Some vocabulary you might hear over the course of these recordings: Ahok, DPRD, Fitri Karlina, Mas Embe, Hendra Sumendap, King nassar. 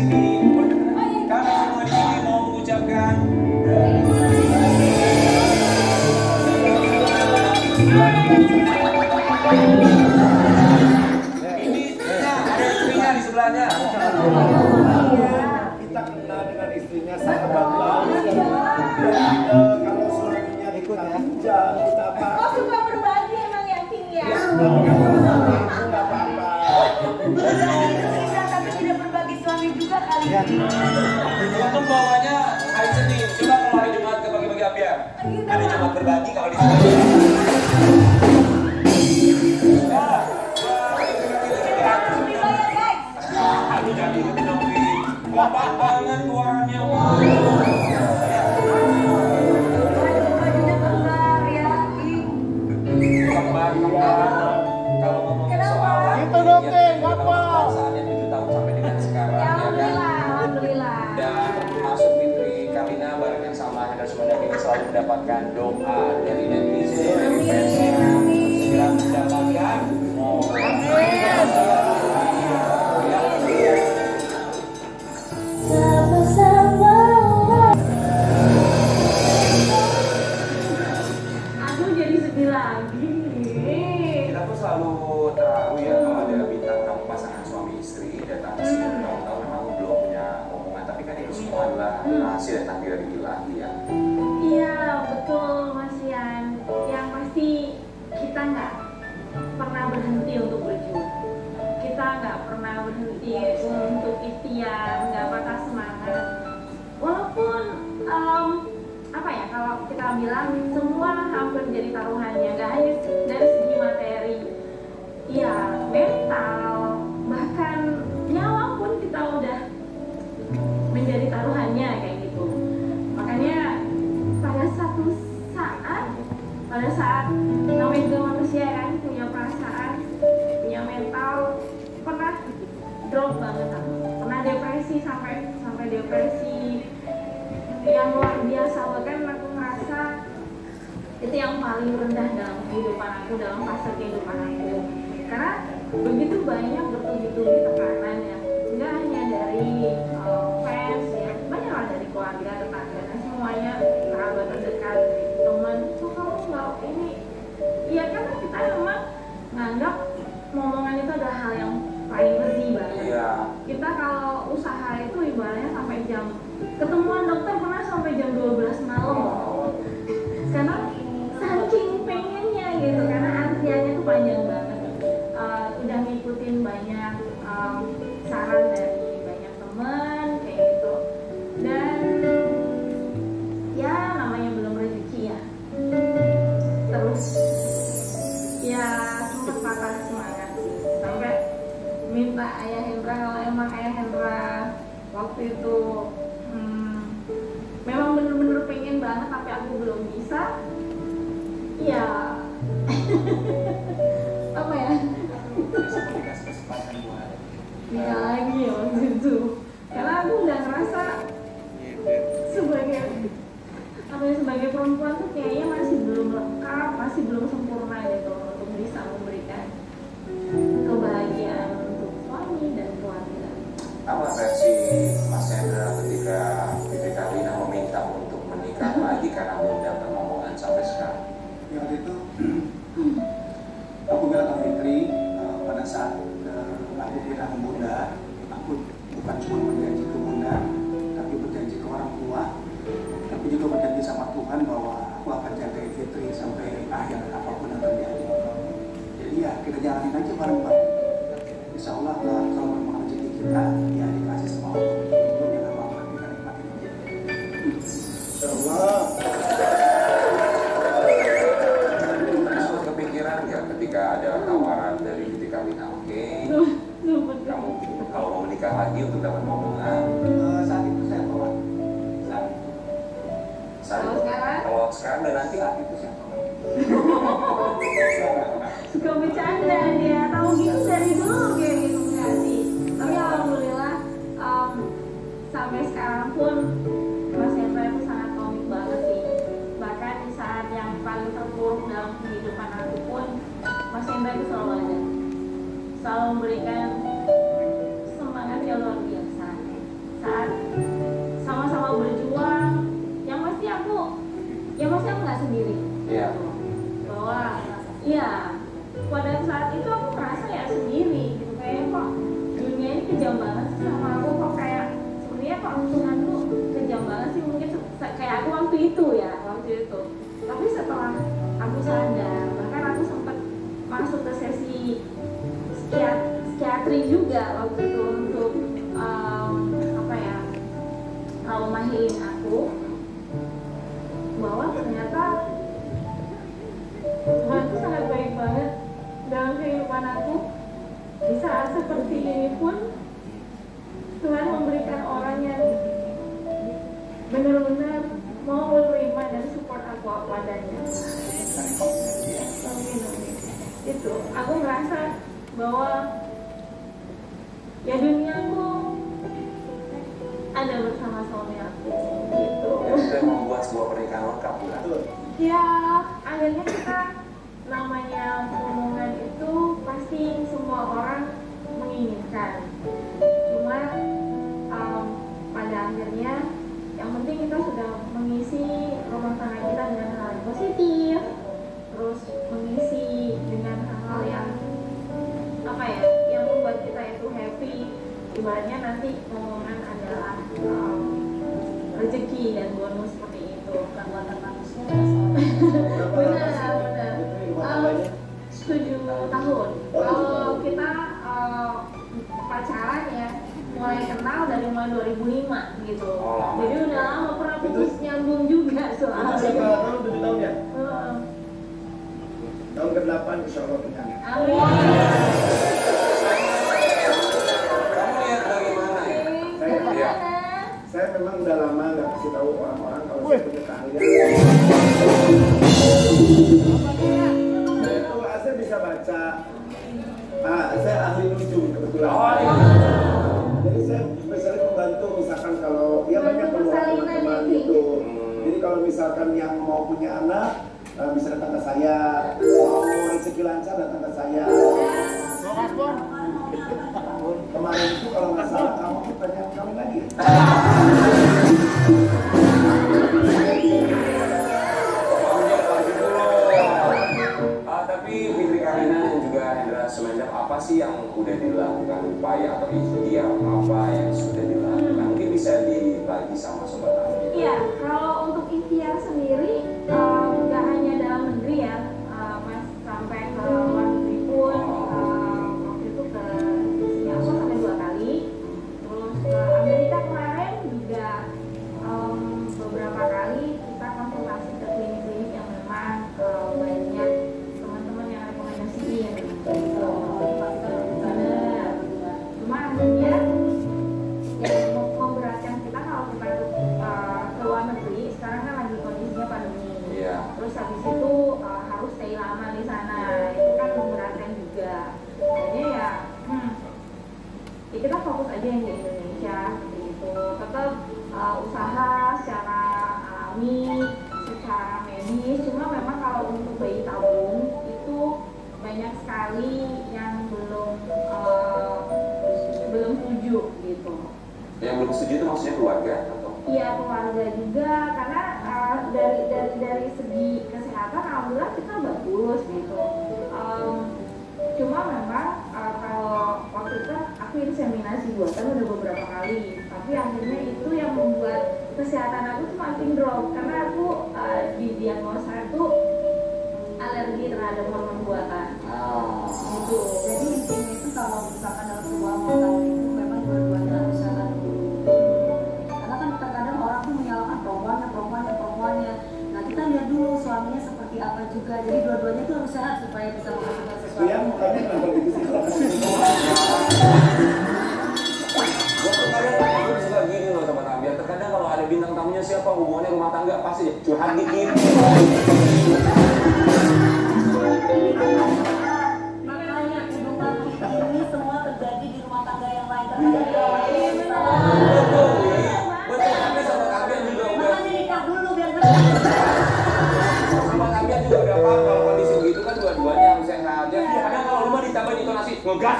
sini. Kami semua di sini mau mengucapkan ini ada istrinya di sebelahnya. Kita kenal dengan istrinya sangat bagus. Kalau suaminya ikut ya. Oh, suka berbagi emang ya, King ya. Enggak apa-apa. Tapi tidak berbagi suami juga kali ini. Untung bawahnya hari Senin. Coba kalau hari Jumat ke bagi-bagi apa ya? Hari Jumat berbagi kalau di bapak banget warnanya. Bajunya kembar ya, King. Kembar. Kalau ngomong soal itu dong, King. Bapak. Saatnya 7 tahun sampai dengan sekarang. Ya, alhamdulillah. Dan termasuk Fitri Karlina bareng yang sama Hendra Sumendap ini selalu mendapatkan doa dari netizen, dari fans. Segera mendapatkan momen. Hasil yang tidak dibilang ya. Iya betul Mas Ian. Yang pasti kita nggak pernah berhenti untuk berjuang. Kita nggak pernah berhenti untuk ikhtiar, nggak patah semangat. Walaupun apa ya kalau kita bilang semua hampir jadi taruhannya, nggak hanya dari segi materi, ya mental bahkan nyawa pun kita udah menjadi taruhannya kayak gitu. Makanya pada satu saat, namanya juga manusia kan punya perasaan, punya mental, pernah drop banget aku, pernah depresi sampai depresi yang luar biasa. Bahkan aku merasa itu yang paling rendah dalam kehidupan aku, dalam fase kehidupan aku. Karena begitu banyak bertubi-tubi tekanan ya, nggak hanya dari fans ya, banyak lah dari keluarga, tetangga, semuanya, kerabat terdekat, teman. Tuh kalau nggak ini, ya karena kita memang nganggap ngomongan itu adalah hal yang privacy banget. Iya. Kita kalau usaha itu ibaratnya sampai jam ketemuan dokter pernah sampai jam 12 malam. Karena saking pengennya gitu, karena antriannya tuh panjang banget. Udah ngikutin banyak saran dari banyak temen kayak gitu, dan ya namanya belum rezeki ya, terus ya sempat patah semangat sih sampai minta ayah Hendra. Kalau emang ayah Hendra waktu itu memang bener-bener pengen banget tapi aku belum bisa ya. Apa ya bisa lagi ya waktu itu, karena aku udah ngerasa sebagai perempuan tuh kayaknya masih belum lengkap, masih belum sempurna gitu untuk bisa memberikan kebahagiaan untuk suami dan keluarga. Apa versi Mas Hendra ketika Fitri Karlina meminta untuk menikah lagi karena belum dapat omongan sampai sekarang? Ya itu aku bilang ke Fitri pada saat aku bilang ke Bunda, aku bukan cuma berjanji ke Bunda, tapi berjanji ke orang tua, tapi juga berjanji sama Tuhan bahwa aku akan jaga Fitri sampai akhir apapun yang terjadi. Jadi ya kita jalanin aja bareng-bareng. Insya Allah kalau memang rezeki kita ya dikasih semua untuk itu, jangan apa-apa kita nikmatin aja. Insya Allah. Ketika ada tawaran dari Fitri Karlina, oke, kamu kalau mau menikah lagi untuk dapat momongan saat itu saya tolak. Kalau sekarang dan nanti saat itu saya tolak. Suka bercanda dia, tahu gitu dari dulu kayak gitu nggak sih? Tapi alhamdulillah sampai sekarang pun Mas Embe itu sangat komik banget sih. Bahkan di saat yang paling terpuruk dalam kehidupan aku pun Mas Embe itu selalu ada, selalu memberikan semangat yang luar biasa. waktu itu. Tapi setelah aku sadar, bahkan aku sempat masuk ke sesi psikiatri juga waktu itu untuk trauma healing aku, bahwa ternyata Tuhan itu sangat baik banget dalam kehidupan aku. Di saat seperti ini pun Tuhan memberikan orang yang benar-benar mau menerima dan support aku apa adanya. Itu aku merasa bahwa ya duniaku ada bersama suami aku gitu. Ya sudah membuat sebuah pernikahan lengkap lah. Ya akhirnya kita namanya hubungan itu pasti semua orang menginginkan. Cuma pada akhirnya yang penting kita sudah mengisi rumah tangga kita dengan hal yang positif, terus mengisi dengan hal-hal yang yang membuat kita itu happy. Ibaratnya nanti ngomongan adalah rezeki dan bonus seperti itu, bukan buatan manusia. Benar. Tahun. Kalau kita pacaran ya mulai kenal dari mulai 2005 gitu. Jadi udah lama, pernah putus nyambung juga soalnya. Tahun ya? Tahun ke-8 insya Allah punya. Amin. Saya memang udah lama nggak kasih tahu orang-orang kalau saya punya keahlian. Saya itu saya bisa baca. Saya ahli lucu kebetulan. Jadi saya misalnya membantu, misalkan kalau dia banyak teman-teman itu. Jadi kalau misalkan yang mau punya anak bisa datang ke saya. Mau rezeki lancar datang ke saya. Kemarin itu kalau nggak salah kamu bertanya kami lagi. Tapi Fitri Karlina dan juga Hendra Sumendap, apa sih yang udah dilakukan upaya atau ikhtiar apa yang sudah dilakukan? Mungkin bisa dibagi sama sobat kami. Iya, kalau untuk ikhtiar sendiri nggak hanya dalam negeri ya, Mas, sampai ke luar negeri pun.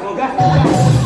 Ngegas.